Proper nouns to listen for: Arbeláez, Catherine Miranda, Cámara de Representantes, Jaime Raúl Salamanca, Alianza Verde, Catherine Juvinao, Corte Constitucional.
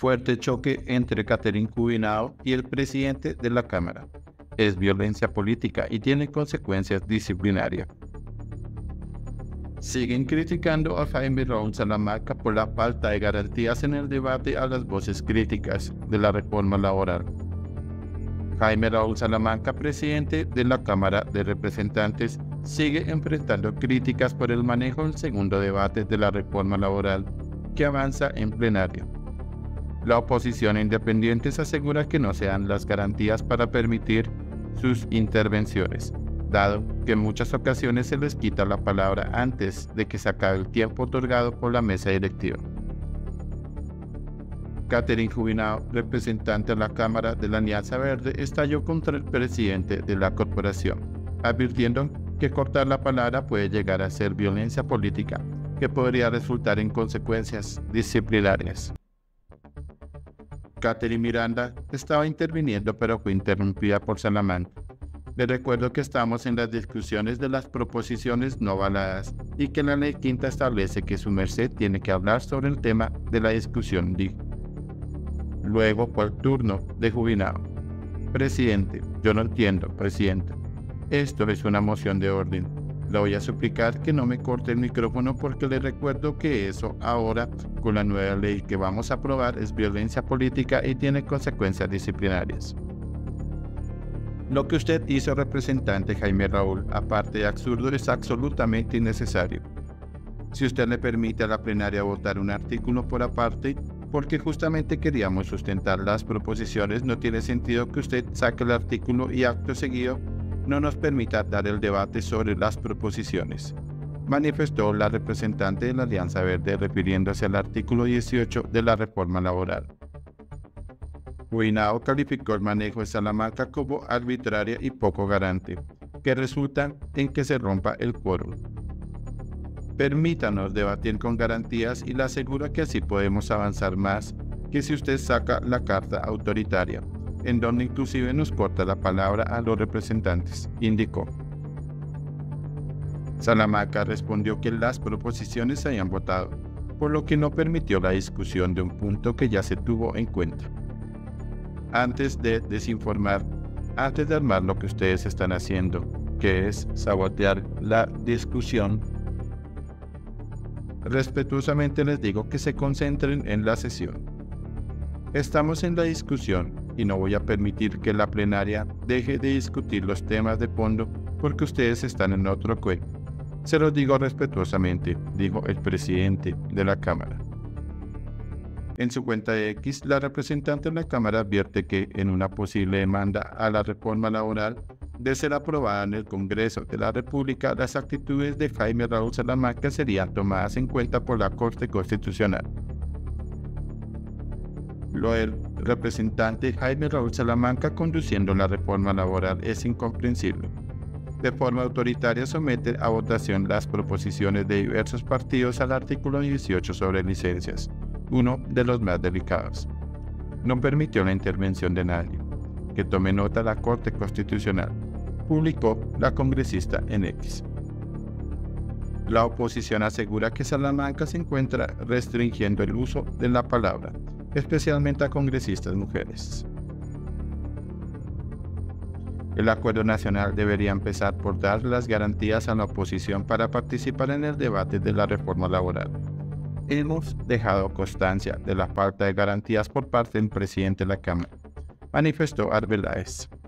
fuerte choque entre Catherine Juvinao y el presidente de la Cámara. Es violencia política y tiene consecuencias disciplinarias. Siguen criticando a Jaime Raúl Salamanca por la falta de garantías en el debate a las voces críticas de la reforma laboral. Jaime Raúl Salamanca, presidente de la Cámara de Representantes, sigue enfrentando críticas por el manejo del segundo debate de la reforma laboral, que avanza en plenario. La oposición independiente asegura que no se dan las garantías para permitir sus intervenciones, dado que en muchas ocasiones se les quita la palabra antes de que se acabe el tiempo otorgado por la mesa directiva. Catherine Juvinao, representante de la Cámara de la Alianza Verde, estalló contra el presidente de la corporación, advirtiendo que cortar la palabra puede llegar a ser violencia política, que podría resultar en consecuencias disciplinarias. Catherine Miranda estaba interviniendo pero fue interrumpida por Salamanca. Les recuerdo que estamos en las discusiones de las proposiciones no avaladas y que la ley quinta establece que su merced tiene que hablar sobre el tema de la discusión, dijo. Luego fue el turno de Juvinao. Presidente, yo no entiendo, presidente. Esto es una moción de orden. Le voy a suplicar que no me corte el micrófono porque le recuerdo que eso ahora, con la nueva ley que vamos a aprobar, es violencia política y tiene consecuencias disciplinarias. Lo que usted hizo, representante Jaime Raúl, aparte de absurdo, es absolutamente innecesario. Si usted le permite a la plenaria votar un artículo por aparte, porque justamente queríamos sustentar las proposiciones, no tiene sentido que usted saque el artículo y acto seguido no nos permita dar el debate sobre las proposiciones, manifestó la representante de la Alianza Verde refiriéndose al artículo 18 de la reforma laboral. Juvinao calificó el manejo de Salamanca como arbitraria y poco garante, que resulta en que se rompa el quórum. Permítanos debatir con garantías y le aseguro que así podemos avanzar más que si usted saca la carta autoritaria, en donde inclusive nos corta la palabra a los representantes, indicó. Salamanca respondió que las proposiciones se habían votado, por lo que no permitió la discusión de un punto que ya se tuvo en cuenta. Antes de desinformar, antes de armar lo que ustedes están haciendo, que es sabotear la discusión, respetuosamente les digo que se concentren en la sesión. Estamos en la discusión y no voy a permitir que la plenaria deje de discutir los temas de fondo porque ustedes están en otro cuello. Se los digo respetuosamente, dijo el presidente de la Cámara. En su cuenta de X, la representante de la Cámara advierte que, en una posible demanda a la reforma laboral de ser aprobada en el Congreso de la República, las actitudes de Jaime Raúl Salamanca serían tomadas en cuenta por la Corte Constitucional. Lo del representante Jaime Raúl Salamanca conduciendo la reforma laboral es incomprensible. De forma autoritaria somete a votación las proposiciones de diversos partidos al artículo 18 sobre licencias, uno de los más delicados. No permitió la intervención de nadie. Que tome nota la Corte Constitucional, publicó la congresista en X. La oposición asegura que Salamanca se encuentra restringiendo el uso de la palabra, especialmente a congresistas mujeres. El acuerdo nacional debería empezar por dar las garantías a la oposición para participar en el debate de la reforma laboral. Hemos dejado constancia de la falta de garantías por parte del presidente de la Cámara, manifestó Arbeláez.